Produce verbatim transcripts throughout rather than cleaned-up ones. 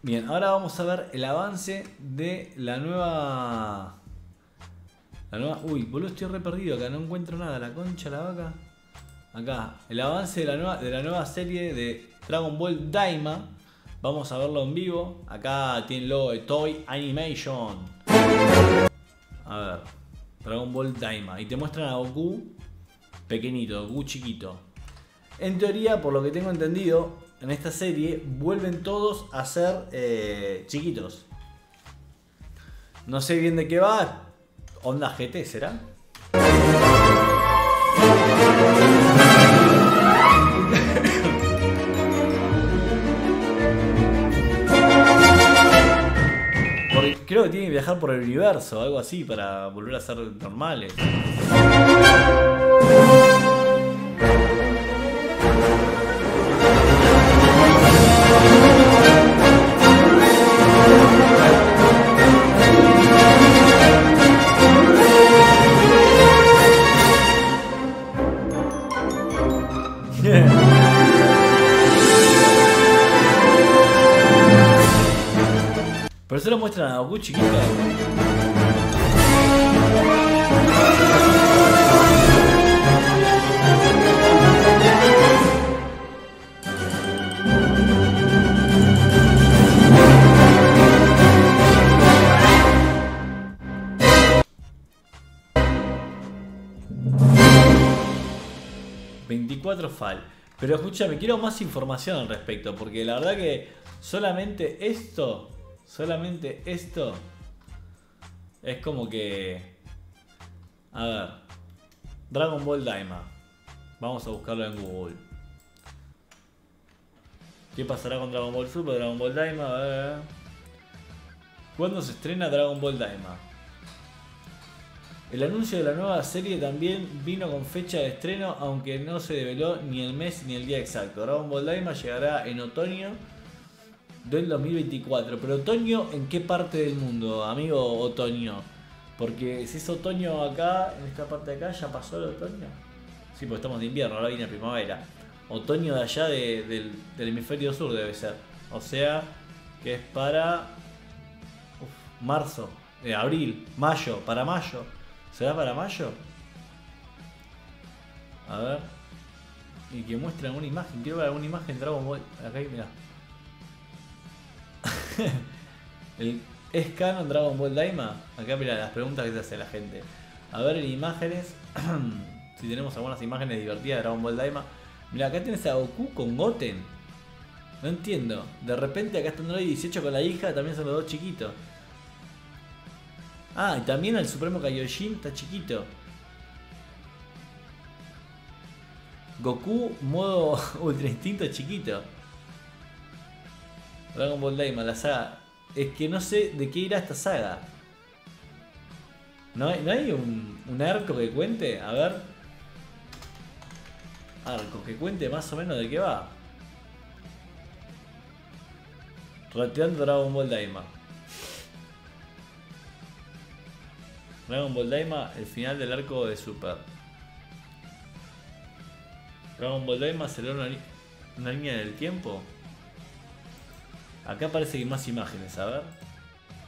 Bien, ahora vamos a ver el avance de la nueva... La nueva... Uy, boludo, estoy re perdido acá, no encuentro nada, la concha, la vaca. Acá, el avance de la nueva, de la nueva serie de Dragon Ball Daima. Vamos a verlo en vivo. Acá tiene el logo de Toei Animation. A ver, Dragon Ball Daima. Y te muestran a Goku pequeñito, Goku chiquito. En teoría, por lo que tengo entendido, en esta serie vuelven todos a ser eh, chiquitos. No sé bien de qué va. Onda G T, ¿será? Porque creo que tienen que viajar por el universo o algo así para volver a ser normales. Pero se lo muestran a Goku chiquito. veinticuatro fal. Pero escúchame, quiero más información al respecto, porque la verdad que solamente esto... Solamente esto es como que... A ver, Dragon Ball Daima. Vamos a buscarlo en Google. ¿Qué pasará con Dragon Ball Super, Dragon Ball Daima? Eh. ¿Cuándo se estrena Dragon Ball Daima? El anuncio de la nueva serie también vino con fecha de estreno, aunque no se develó ni el mes ni el día exacto. Dragon Ball Daima llegará en otoño del dos mil veinticuatro, pero otoño en qué parte del mundo, amigo otoño, porque si es otoño acá, en esta parte de acá, ya pasó el otoño. Sí, porque estamos de invierno, ahora viene primavera. Otoño de allá de, del, del hemisferio sur debe ser, o sea que es para uf, marzo, eh, abril, mayo, para mayo, ¿será para mayo? A ver, y que muestren alguna imagen, quiero ver alguna imagen, Dragon Ball, acá mirá. El, ¿Es canon Dragon Ball Daima? Acá mira las preguntas que se hace la gente. A ver en imágenes. Si tenemos algunas imágenes divertidas de Dragon Ball Daima. Mira, acá tienes a Goku con Goten. No entiendo. De repente acá está Android dieciocho con la hija. También son los dos chiquitos. Ah, y también el Supremo Kaioshin está chiquito. Goku modo Ultra Instinto chiquito. Dragon Ball Daima, la saga. Es que no sé de qué irá esta saga. ¿No hay, no hay un, un arco que cuente? A ver. Arco que cuente más o menos de qué va. Rateando Dragon Ball Daima. Dragon Ball Daima, el final del arco de Super. Dragon Ball Daima será una, una línea del tiempo. Acá aparecen más imágenes, a ver.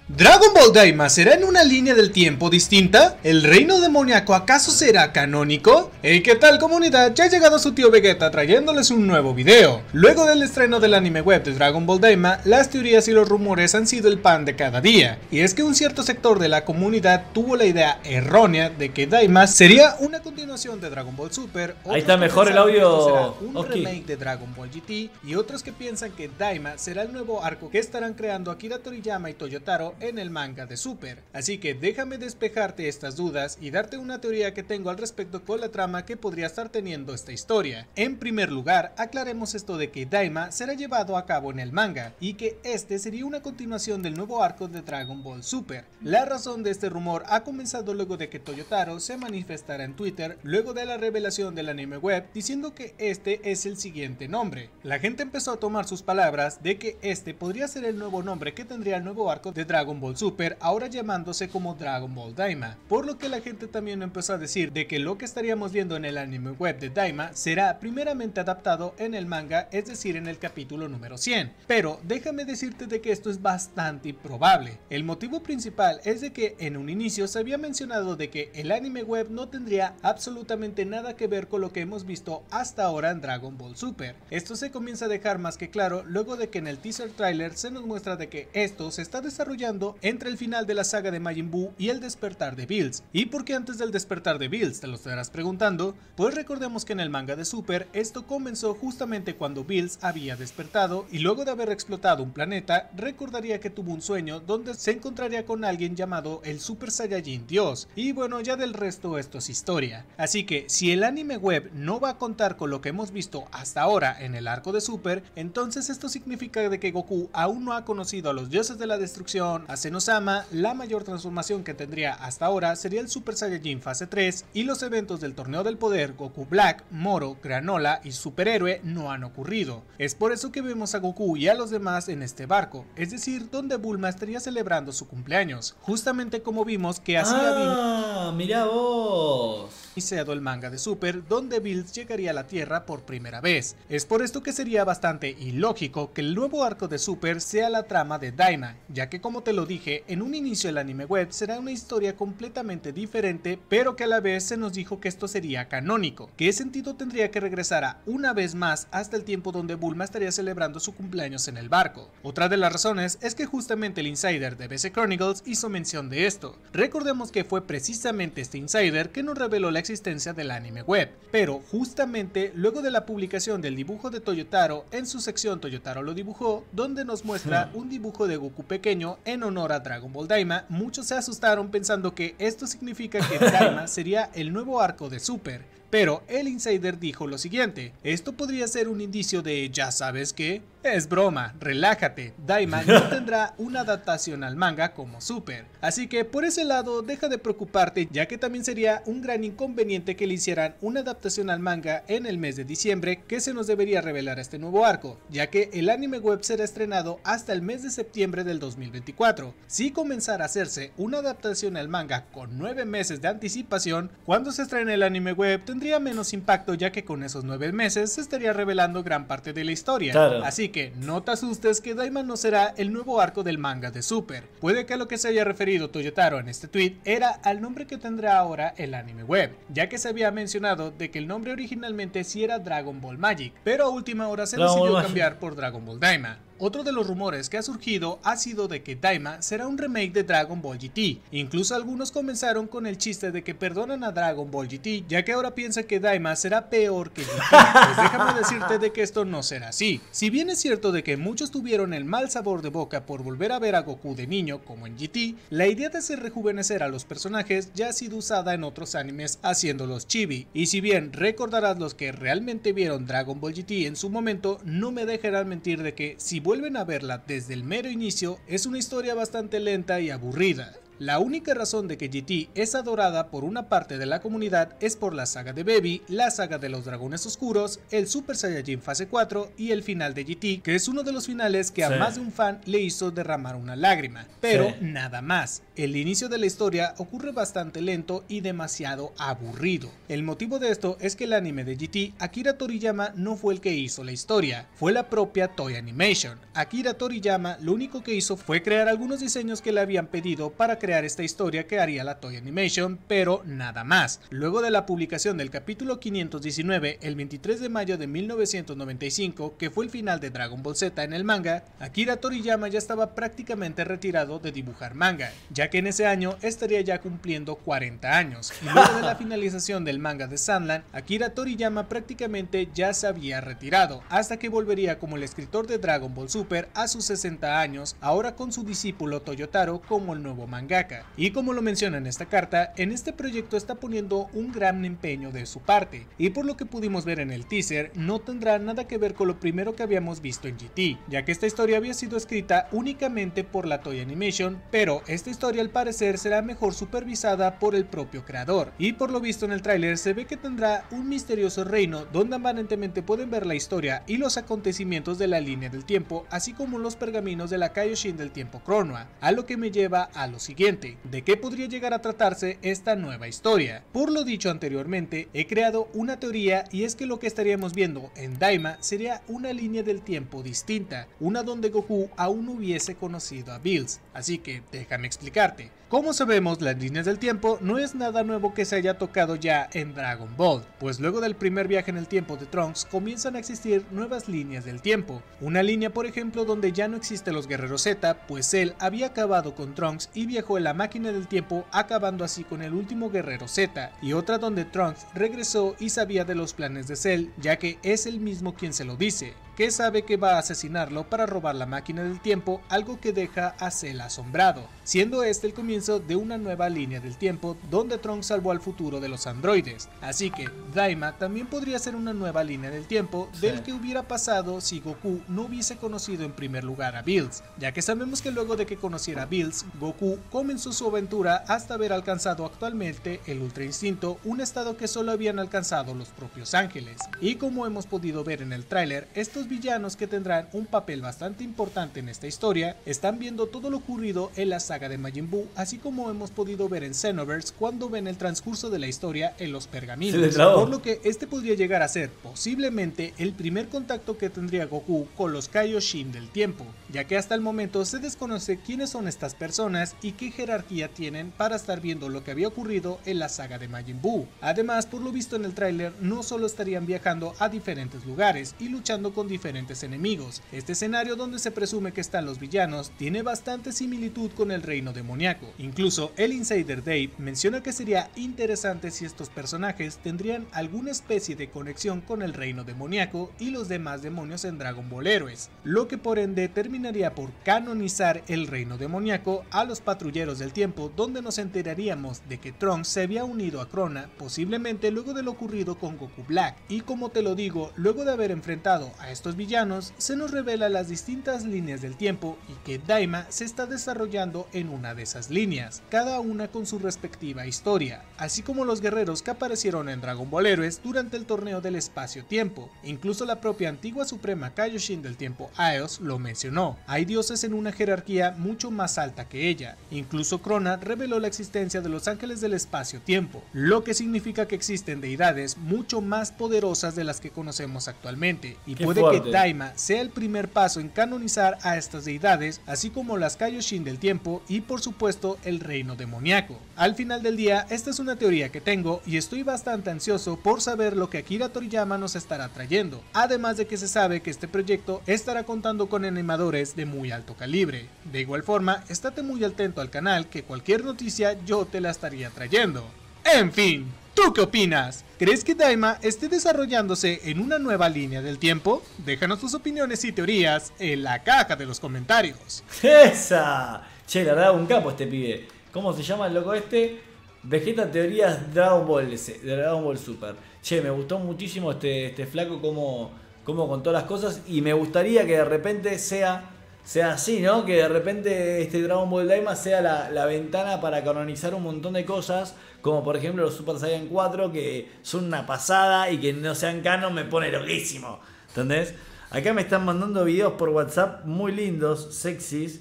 ¿Dragon Ball Daima será en una línea del tiempo distinta? ¿El reino demoníaco acaso será canónico? Hey, ¿qué tal comunidad? Ya ha llegado su tío Vegeta trayéndoles un nuevo video. Luego del estreno del anime web de Dragon Ball Daima, las teorías y los rumores han sido el pan de cada día. Y es que un cierto sector de la comunidad tuvo la idea errónea de que Daima sería una continuación de Dragon Ball Super. Ahí está mejor el audio. Un okay. remake de Dragon Ball G T. Y otros que piensan que Daima será el nuevo arco que estarán creando Akira Toriyama y Toyotaro en el manga de Super. Así que déjame despejarte estas dudas y darte una teoría que tengo al respecto con la trama que podría estar teniendo esta historia. En primer lugar, aclaremos esto de que Daima será llevado a cabo en el manga y que este sería una continuación del nuevo arco de Dragon Ball Super. La razón de este rumor ha comenzado luego de que Toyotaro se manifestara en Twitter luego de la revelación del anime web diciendo que este es el siguiente nombre. La gente empezó a tomar sus palabras de que este podría ser el nuevo nombre que tendría el nuevo arco de Dragon Ball Dragon Ball Super, ahora llamándose como Dragon Ball Daima, por lo que la gente también empezó a decir de que lo que estaríamos viendo en el anime web de Daima será primeramente adaptado en el manga, es decir en el capítulo número cien, pero déjame decirte de que esto es bastante improbable. El motivo principal es de que en un inicio se había mencionado de que el anime web no tendría absolutamente nada que ver con lo que hemos visto hasta ahora en Dragon Ball Super. Esto se comienza a dejar más que claro luego de que en el teaser trailer se nos muestra de que esto se está desarrollando entre el final de la saga de Majin Buu y el despertar de Bills. ¿Y por qué antes del despertar de Bills? Te lo estarás preguntando. Pues recordemos que en el manga de Super esto comenzó justamente cuando Bills había despertado y luego de haber explotado un planeta recordaría que tuvo un sueño donde se encontraría con alguien llamado el Super Saiyajin Dios, y bueno, ya del resto esto es historia. Así que si el anime web no va a contar con lo que hemos visto hasta ahora en el arco de Super, entonces esto significa de que Goku aún no ha conocido a los dioses de la destrucción, a Zenosama. La mayor transformación que tendría hasta ahora sería el Super Saiyajin fase tres, y los eventos del torneo del poder Goku Black, Moro, Granola y Superhéroe no han ocurrido. Es por eso que vemos a Goku y a los demás en este barco, es decir, donde Bulma estaría celebrando su cumpleaños, justamente como vimos que hacía ah, mira vos iniciado el manga de Super, donde Bills llegaría a la Tierra por primera vez. Es por esto que sería bastante ilógico que el nuevo arco de Super sea la trama de Daima, ya que como te lo dije, en un inicio el anime web será una historia completamente diferente, pero que a la vez se nos dijo que esto sería canónico. ¿Qué sentido tendría que regresara una vez más hasta el tiempo donde Bulma estaría celebrando su cumpleaños en el barco? Otra de las razones es que justamente el insider de B C Chronicles hizo mención de esto. Recordemos que fue precisamente este insider que nos reveló la existencia del anime web, pero justamente luego de la publicación del dibujo de Toyotaro en su sección Toyotaro lo dibujó, donde nos muestra un dibujo de Goku pequeño en honor a Dragon Ball Daima, muchos se asustaron pensando que esto significa que Daima sería el nuevo arco de Super. Pero el insider dijo lo siguiente: esto podría ser un indicio de ya sabes qué. Es broma, relájate, Daima no tendrá una adaptación al manga como Super, así que por ese lado deja de preocuparte, ya que también sería un gran inconveniente que le hicieran una adaptación al manga en el mes de diciembre, que se nos debería revelar este nuevo arco, ya que el anime web será estrenado hasta el mes de septiembre del dos mil veinticuatro. Si comenzara a hacerse una adaptación al manga con nueve meses de anticipación, cuando se estrene el anime web tendría menos impacto, ya que con esos nueve meses se estaría revelando gran parte de la historia. Claro. Así que no te asustes que Daima no será el nuevo arco del manga de Super. Puede que a lo que se haya referido Toyotaro en este tweet era al nombre que tendrá ahora el anime web, ya que se había mencionado de que el nombre originalmente sí era Dragon Ball Magic, pero a última hora se Dragon decidió Ball cambiar por Dragon Ball Daima. Otro de los rumores que ha surgido ha sido de que Daima será un remake de Dragon Ball G T. Incluso algunos comenzaron con el chiste de que perdonan a Dragon Ball G T, ya que ahora piensan que Daima será peor que G T. Pues déjame decirte de que esto no será así. Si bien es cierto de que muchos tuvieron el mal sabor de boca por volver a ver a Goku de niño como en G T, la idea de hacer rejuvenecer a los personajes ya ha sido usada en otros animes haciéndolos chibi. Y si bien recordarás los que realmente vieron Dragon Ball G T en su momento, no me dejarán mentir de que si vuelven a verla desde el mero inicio, es una historia bastante lenta y aburrida. La única razón de que G T es adorada por una parte de la comunidad es por la saga de Baby, la saga de los dragones oscuros, el Super Saiyajin fase cuatro y el final de G T, que es uno de los finales que a sí. más de un fan le hizo derramar una lágrima, pero sí. nada más. El inicio de la historia ocurre bastante lento y demasiado aburrido. El motivo de esto es que el anime de G T, Akira Toriyama no fue el que hizo la historia, fue la propia Toei Animation. Akira Toriyama lo único que hizo fue crear algunos diseños que le habían pedido para crear esta historia que haría la Toei Animation, pero nada más. Luego de la publicación del capítulo quinientos diecinueve el veintitrés de mayo de mil novecientos noventa y cinco, que fue el final de Dragon Ball Z en el manga, Akira Toriyama ya estaba prácticamente retirado de dibujar manga, ya que en ese año estaría ya cumpliendo cuarenta años, y luego de la finalización del manga de Sandland, Akira Toriyama prácticamente ya se había retirado, hasta que volvería como el escritor de Dragon Ball Super a sus sesenta años, ahora con su discípulo Toyotaro como el nuevo mangaka. Oaxaca, y como lo menciona en esta carta, en este proyecto está poniendo un gran empeño de su parte, y por lo que pudimos ver en el teaser, no tendrá nada que ver con lo primero que habíamos visto en G T, ya que esta historia había sido escrita únicamente por la Toei Animation, pero esta historia al parecer será mejor supervisada por el propio creador, y por lo visto en el tráiler se ve que tendrá un misterioso reino donde aparentemente pueden ver la historia y los acontecimientos de la línea del tiempo, así como los pergaminos de la Kaioshin del tiempo Cronua, a lo que me lleva a lo siguiente, de qué podría llegar a tratarse esta nueva historia. Por lo dicho anteriormente, he creado una teoría y es que lo que estaríamos viendo en Daima sería una línea del tiempo distinta, una donde Goku aún hubiese conocido a Bills, así que déjame explicarte. Como sabemos, las líneas del tiempo no es nada nuevo que se haya tocado ya en Dragon Ball, pues luego del primer viaje en el tiempo de Trunks comienzan a existir nuevas líneas del tiempo, una línea por ejemplo donde ya no existen los guerreros Z, pues él había acabado con Trunks y viajó en la máquina del tiempo acabando así con el último guerrero Z, y otra donde Trunks regresó y sabía de los planes de Cell, ya que es él mismo quien se lo dice, que sabe que va a asesinarlo para robar la máquina del tiempo, algo que deja a Cell asombrado, siendo este el comienzo de una nueva línea del tiempo donde Trunks salvó al futuro de los androides, así que Daima también podría ser una nueva línea del tiempo del que hubiera pasado si Goku no hubiese conocido en primer lugar a Bills, ya que sabemos que luego de que conociera a Bills, Goku comenzó su aventura hasta haber alcanzado actualmente el Ultra Instinto, un estado que solo habían alcanzado los propios ángeles, y como hemos podido ver en el tráiler, estos villanos que tendrán un papel bastante importante en esta historia, están viendo todo lo ocurrido en la saga de Majin Buu, así como hemos podido ver en Xenoverse cuando ven el transcurso de la historia en los pergaminos, por lo que este podría llegar a ser posiblemente el primer contacto que tendría Goku con los Kaioshin del tiempo, ya que hasta el momento se desconoce quiénes son estas personas y qué jerarquía tienen para estar viendo lo que había ocurrido en la saga de Majin Buu. Además, por lo visto en el tráiler, no solo estarían viajando a diferentes lugares y luchando con diferentes enemigos, este escenario donde se presume que están los villanos tiene bastante similitud con el reino demoníaco. Incluso el Insider Dave menciona que sería interesante si estos personajes tendrían alguna especie de conexión con el reino demoníaco y los demás demonios en Dragon Ball Heroes, lo que por ende terminaría por canonizar el reino demoníaco a los patrulleros del tiempo, donde nos enteraríamos de que Trunks se había unido a Krona posiblemente luego de lo ocurrido con Goku Black, y como te lo digo, luego de haber enfrentado a estos villanos se nos revela las distintas líneas del tiempo y que Daima se está desarrollando en una de esas líneas, cada una con su respectiva historia, así como los guerreros que aparecieron en Dragon Ball Heroes durante el torneo del espacio-tiempo. Incluso la propia antigua suprema Kaioshin del tiempo Aeos lo mencionó, hay dioses en una jerarquía mucho más alta que ella, incluso Krona reveló la existencia de los ángeles del espacio-tiempo, lo que significa que existen deidades mucho más poderosas de las que conocemos actualmente, y Qué puede fuerte. que Daima sea el primer paso en canonizar a estas deidades, así como las Kaioshin del tiempo y por supuesto el reino demoníaco. Al final del día, esta es una teoría que tengo y estoy bastante ansioso por saber lo que Akira Toriyama nos estará trayendo, además de que se sabe que este proyecto estará contando con animadores de muy alto calibre. De igual forma, estate muy atento al canal que cualquier noticia yo te la estaría trayendo. En fin, ¿tú qué opinas? ¿Crees que Daima esté desarrollándose en una nueva línea del tiempo? Déjanos tus opiniones y teorías en la caja de los comentarios. ¡Esa! Che, la verdad, un capo este pibe. ¿Cómo se llama el loco este? Vegeta Teorías Dragon Ball, Dragon Ball Super. Che, me gustó muchísimo este, este flaco como, como contó las cosas. Y me gustaría que de repente sea, sea así, ¿no? Que de repente este Dragon Ball Daima sea la, la ventana para canonizar un montón de cosas. Como por ejemplo los Super Saiyan cuatro, que son una pasada y que no sean canon me pone loquísimo. ¿Entendés? Acá me están mandando videos por WhatsApp muy lindos, sexys.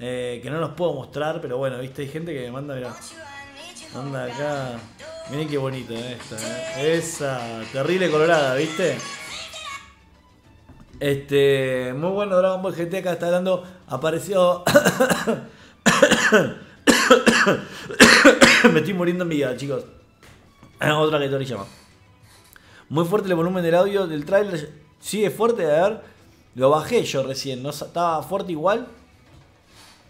Eh, que no los puedo mostrar, pero bueno, viste, hay gente que me manda, mirá. Anda acá. Miren qué bonito esta, ¿eh? Esa, terrible colorada, ¿viste? Este, muy bueno Dragon Ball G T, acá está hablando, apareció... Me estoy muriendo en vida, chicos. Otra que Toriyama. Muy fuerte el volumen del audio del trailer. Sigue fuerte, a ver. Lo bajé yo recién, ¿no? Estaba fuerte igual.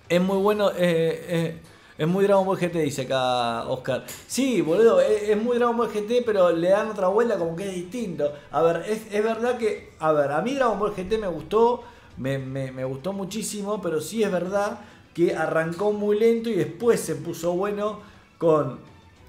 Es muy bueno, eh, eh, es muy Dragon Ball G T, dice acá Oscar. Sí, boludo, es, es muy Dragon Ball G T, pero le dan otra vuelta como que es distinto. A ver, es, es verdad que, a ver, a mí Dragon Ball G T me gustó, me, me, me gustó muchísimo, pero sí es verdad que arrancó muy lento y después se puso bueno con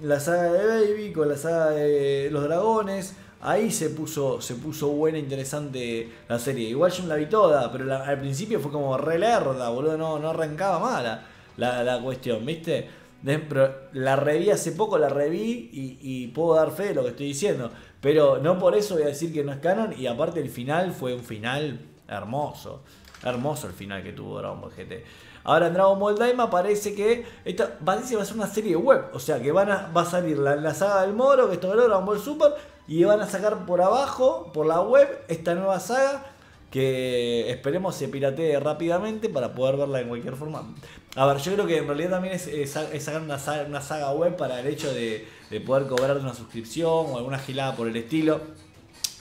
la saga de Baby, con la saga de los dragones. Ahí se puso, se puso buena, interesante la serie. Igual yo me la vi toda, pero la, al principio fue como re lerda, boludo, no, no arrancaba mala la, la cuestión, ¿viste? De, pero la reví hace poco, la reví y, y puedo dar fe de lo que estoy diciendo. Pero no por eso voy a decir que no es canon. Y aparte el final fue un final hermoso. Hermoso el final que tuvo Dragon Ball G T. Ahora en Dragon Ball Daima parece que esta, parece que va a ser una serie web. O sea que van a, va a salir la, la saga del Moro, que esto es Dragon Ball Super, y van a sacar por abajo, por la web, esta nueva saga que esperemos se piratee rápidamente para poder verla en cualquier forma. A ver, yo creo que en realidad también es, es, es sacar una saga, una saga web para el hecho de, de poder cobrar una suscripción o alguna gilada por el estilo.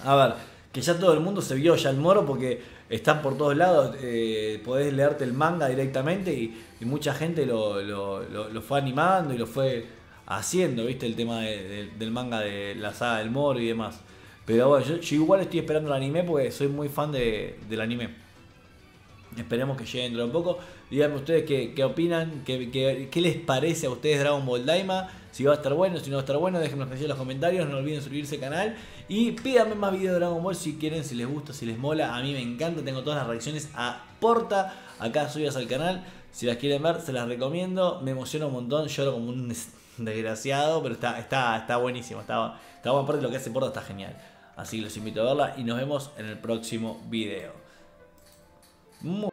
A ver, que ya todo el mundo se vio ya el Moro porque están por todos lados. Eh, podés leerte el manga directamente y, y mucha gente lo, lo, lo, lo fue animando y lo fue haciendo, ¿viste? El tema de, de, del manga de la saga del Moro y demás. Pero bueno, yo, yo igual estoy esperando el anime porque soy muy fan de, del anime. Esperemos que llegue dentro de un poco. Díganme ustedes qué, qué opinan, qué, qué, qué les parece a ustedes Dragon Ball Daima. Si va a estar bueno, si no va a estar bueno, déjenme en los comentarios. No olviden suscribirse al canal. Y pídanme más videos de Dragon Ball si quieren, si les gusta, si les mola. A mí me encanta, tengo todas las reacciones a porta acá subidas al canal. Si las quieren ver, se las recomiendo. Me emociona un montón, lloro como un desgraciado. Pero está, está, está buenísimo, está, está bueno. Aparte lo que hace porta está genial. Así que los invito a verla y nos vemos en el próximo video. Muy